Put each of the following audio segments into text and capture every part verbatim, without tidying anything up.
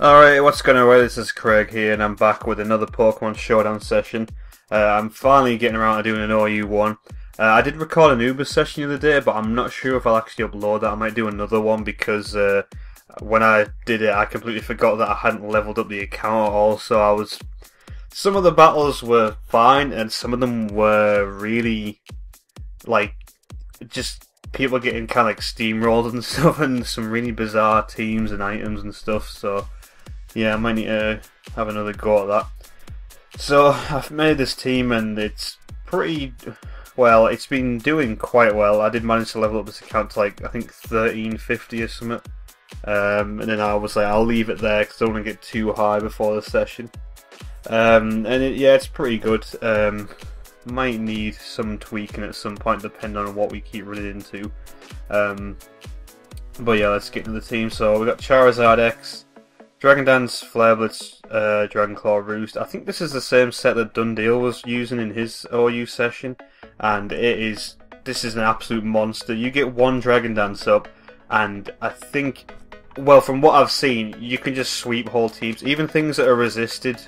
Alright, what's going on? This is Craig here, and I'm back with another Pokemon Showdown session. Uh, I'm finally getting around to doing an O U one. Uh, I did record an Uber session the other day, but I'm not sure if I'll actually upload that. I might do another one because uh, when I did it, I completely forgot that I hadn't leveled up the account at all. So I was... Some of the battles were fine, and some of them were really, like, just people getting kind of like steamrolled and stuff, and some really bizarre teams and items and stuff, so... Yeah, I might need to have another go at that. So, I've made this team and it's pretty... Well, it's been doing quite well. I did manage to level up this account to like, I think thirteen fifty or something. Um, and then I was like, I'll leave it there because I don't want to get too high before the session. Um, and it, yeah, it's pretty good. Um, might need some tweaking at some point depending on what we keep running into. Um, but yeah, let's get into the team. So, we got Charizard X. Dragon Dance, Flare Blitz, uh, Dragon Claw, Roost. I think this is the same set that Dundee was using in his O U session, and it is. This is an absolute monster. You get one Dragon Dance up, and I think, well, from what I've seen, you can just sweep whole teams, even things that are resisted,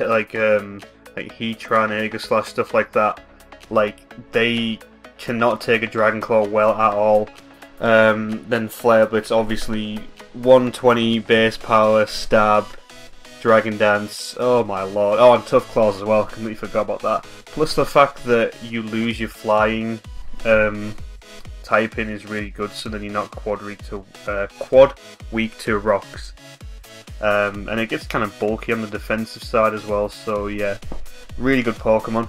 like um, like Heatran, Aegislash, stuff like that. Like they cannot take a Dragon Claw well at all. Um, then Flare Blitz, obviously. one twenty base power, stab, Dragon Dance, oh my lord, oh and Tough Claws as well, I completely forgot about that. Plus the fact that you lose your flying um, typing is really good, so then you're not quad weak to, uh, quad weak to rocks. Um, and it gets kind of bulky on the defensive side as well, so yeah, really good Pokemon.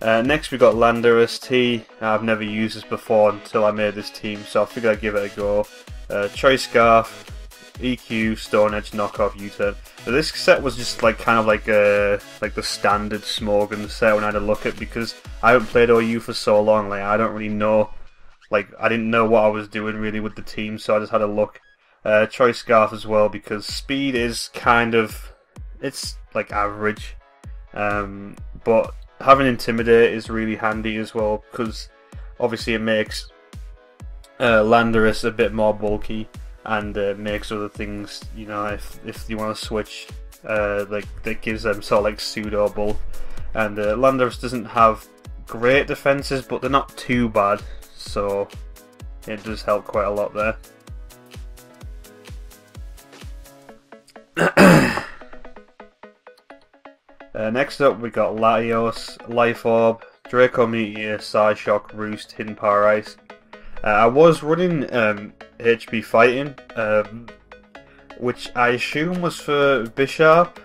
Uh, next we got Landorus T. I've never used this before until I made this team, so I figured I'd give it a go. Uh, Choice Scarf, E Q, Stone Edge, Knockoff, U-Turn. Now, this set was just like kind of like a, like the standard Smogon set when I had a look at, because I haven't played O U for so long. Like I don't really know, like I didn't know what I was doing really with the team, so I just had a look. Uh, Choice Scarf as well, because speed is kind of, it's like average, um, but having Intimidate is really handy as well, because obviously it makes Uh, Landorus a bit more bulky and uh, makes other things, you know, if if you want to switch, uh, like that gives them sort of like pseudo bulk. And uh, Landorus doesn't have great defenses, but they're not too bad, so it does help quite a lot there. uh, next up we got Latios, Life Orb, Draco Meteor, Psyshock, Roost, Hidden Power Ice. Uh, I was running um, H P Fighting, um, which I assume was for Bisharp,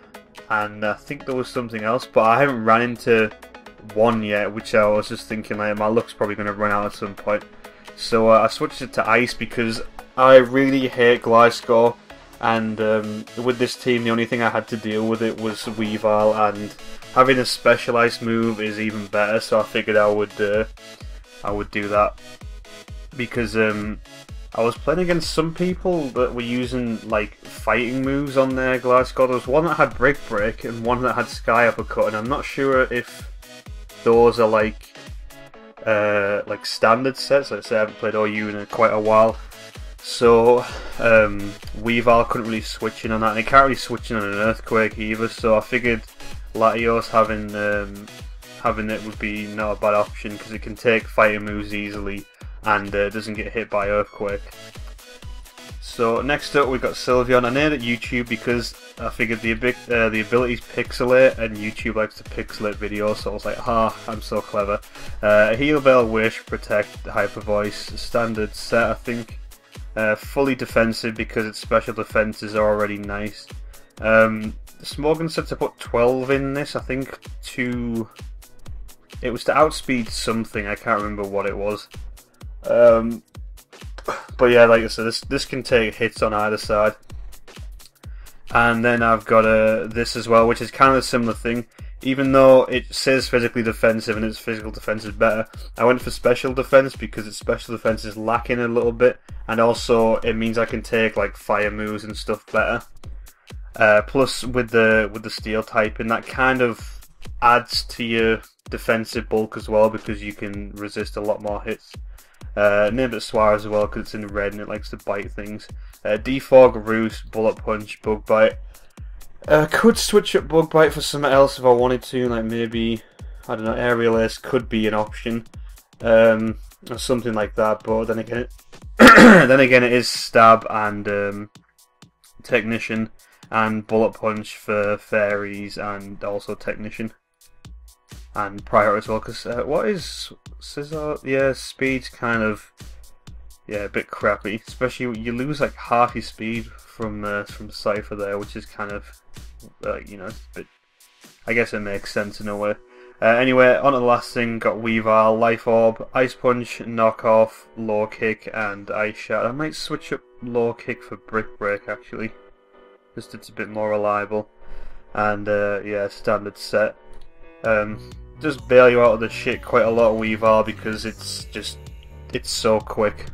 and I think there was something else, but I haven't ran into one yet, which I was just thinking, like, my luck's probably going to run out at some point. So uh, I switched it to Ice because I really hate Gliscor, and um, with this team the only thing I had to deal with it was Weavile, and having a special Ice move is even better, so I figured I would, uh, I would do that. Because um, I was playing against some people that were using like fighting moves on their Gliscor. There was one that had Brick Break and one that had Sky Uppercut, and I'm not sure if those are like uh, like standard sets. Like I say, I haven't played O U in quite a while, so um, Weavile couldn't really switch in on that, and he can't really switch in on an Earthquake either. So I figured Latios having um, having it would be not a bad option because it can take fighting moves easily. And uh, doesn't get hit by Earthquake. So next up we've got Sylveon. I named it YouTube because I figured the, uh, the abilities Pixelate, and YouTube likes to pixelate videos, so I was like, ha, ah, I'm so clever. Uh, Heal, Veil, Wish, Protect, Hyper Voice, standard set I think. Uh, fully defensive because its special defenses are already nice. Um, Smogon said to put twelve in this, I think, to... It was to outspeed something, I can't remember what it was. Um, but yeah, like I said, this this can take hits on either side. And then I've got uh, this as well, which is kind of a similar thing. Even though it says physically defensive and its physical defense is better, I went for special defense because its special defense is lacking a little bit. And also, it means I can take like fire moves and stuff better. Uh, plus, with the with the steel typing, that kind of adds to your defensive bulk as well because you can resist a lot more hits. Uh, named it Swire as well because it's in red and it likes to bite things. Uh, Defog, Roost, Bullet Punch, Bug Bite. Uh, could switch up Bug Bite for something else if I wanted to, like maybe, I don't know, Aerial Ace could be an option, um, or something like that, but then again, then again it is Stab and um, Technician and Bullet Punch for Fairies and also Technician. And prior as well, because uh, what is Scizor? Yeah, speed's kind of yeah a bit crappy. Especially you lose like half your speed from uh, from Cypher there, which is kind of uh, you know, it's a bit. I guess it makes sense in a way. Uh, anyway, on to the last thing. Got Weavile, Life Orb, Ice Punch, Knock Off, Low Kick, and Ice Shard. I might switch up Low Kick for Brick Break actually, just it's a bit more reliable. And uh, yeah, standard set. Um, does bail you out of the shit quite a lot, Weavile, because it's just it's so quick,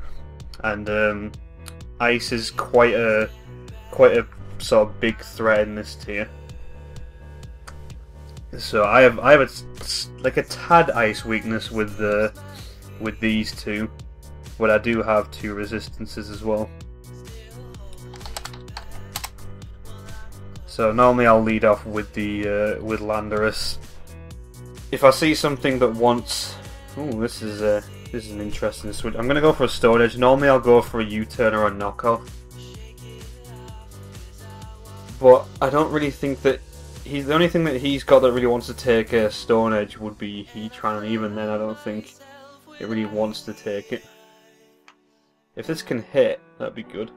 and um, ice is quite a quite a sort of big threat in this tier. So I have I have a, like a tad ice weakness with the with these two, but I do have two resistances as well. So normally I'll lead off with the uh, with Landorus. If I see something that wants, oh, this is a this is an interesting switch. I'm gonna go for a Stone Edge. Normally, I'll go for a U-turn or a knockoff, but I don't really think that he's the only thing that he's got that really wants to take a Stone Edge would be Heatran, and even then, I don't think it really wants to take it. If this can hit, that'd be good.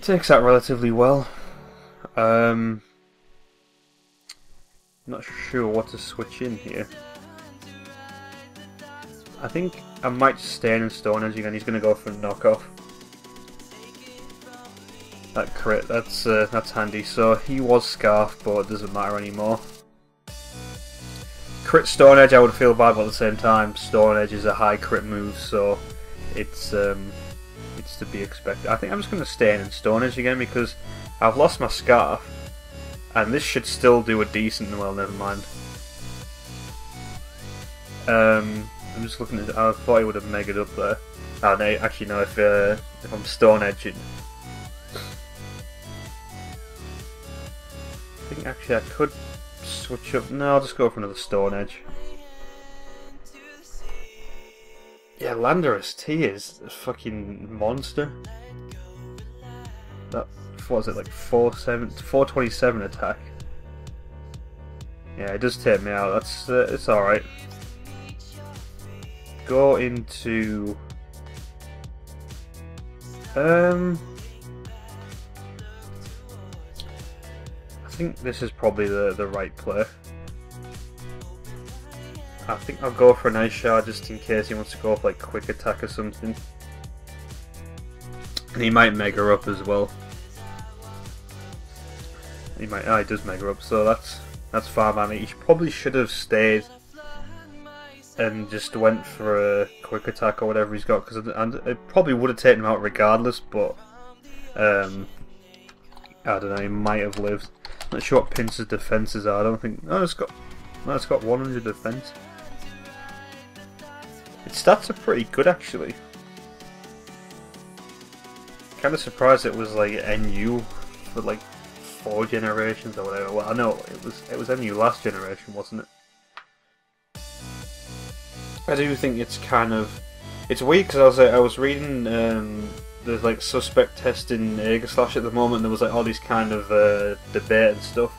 Takes that relatively well. Um. Not sure what to switch in here. I think I might just stay in Stone Edge again. He's going to go for a knockoff. That crit, that's uh, that's handy. So he was Scarf, but it doesn't matter anymore. Crit Stone Edge, I would feel bad, but at the same time, Stone Edge is a high crit move, so it's um, it's to be expected. I think I'm just going to stay in Stone Edge again because I've lost my Scarf. And this should still do a decent, well, never mind. Um, I'm just looking at it, I thought it would have megged up there. Ah, oh, no, actually no, if, uh, if I'm Stone Edging. I think actually I could switch up, no, I'll just go for another Stone Edge. Yeah, Landorus T is a fucking monster. That... what is it, like four twenty-seven attack? Yeah, it does take me out. That's uh, it's all right. Go into um. I think this is probably the the right play. I think I'll go for an Ice Shard just in case he wants to go for like quick attack or something, and he might mega up as well. He might, oh, he does mega up, so that's that's far man. He probably should have stayed and just went for a quick attack or whatever he's got, because it, it probably would have taken him out regardless. But um, I don't know, he might have lived. I'm not sure what Pinsir's defenses are. I don't think. No, it's got no, it's got one hundred defense. Its stats are pretty good actually. Kind of surprised it was like N U for like. Four generations or whatever. Well, I know it was it was N U last generation, wasn't it? I do think it's kind of it's weird because I was like, I was reading um, there's like suspect testing Aegislash at the moment. And there was like all these kind of uh, debate and stuff,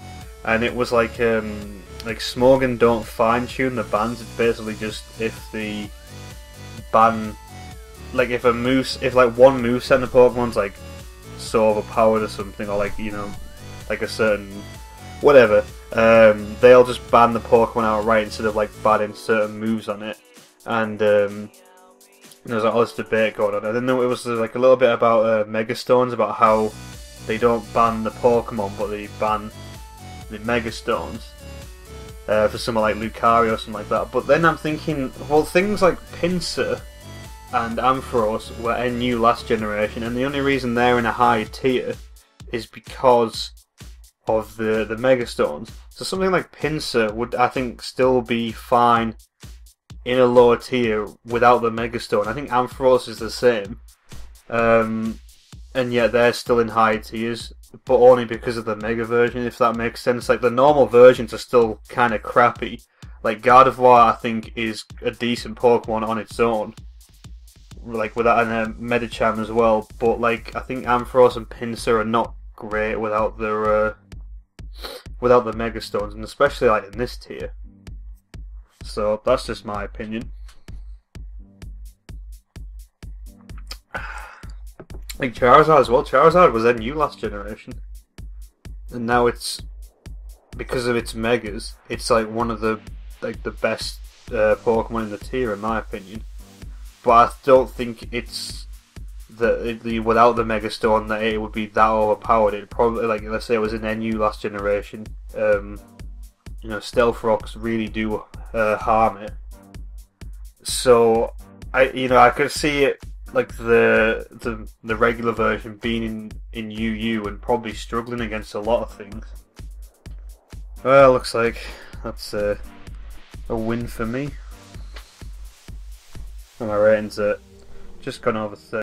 and it was like um, like Smogon don't fine tune the bans. It's basically just if the ban like if a move if like one move set in the Pokemon's like so overpowered or something, or like you know. Like a certain whatever, um, they'll just ban the Pokemon outright instead of like banning certain moves on it. And um, there's like all this debate going on. And then there was like a little bit about uh, Megastones, about how they don't ban the Pokemon, but they ban the Megastones uh, for something like Lucario or something like that. But then I'm thinking, well, things like Pinsir and Ampharos were N U last generation, and the only reason they're in a high tier is because of the, the Megastones. So something like Pinsir would, I think, still be fine in a lower tier without the Megastone. I think Ampharos is the same. Um, and yet they're still in high tiers, but only because of the mega version, if that makes sense. Like, the normal versions are still kind of crappy. Like, Gardevoir, I think, is a decent Pokemon on its own. Like, without and uh, Medicham as well, but, like, I think Ampharos and Pinsir are not great without their, uh, without the Mega Stones, and especially, like, in this tier. So, that's just my opinion. Like, Charizard as well. Charizard was N U last generation. And now it's, because of its Megas, it's, like, one of the, like, the best uh, Pokemon in the tier, in my opinion. But I don't think it's the, the without the Mega Stone that it would be that overpowered. It probably, like, let's say it was in N U last generation. Um, you know, Stealth Rocks really do uh, harm it. So I, you know, I could see it like the the the regular version being in in U U and probably struggling against a lot of things. Well, looks like that's a a win for me. My ratings are just gone over thirty.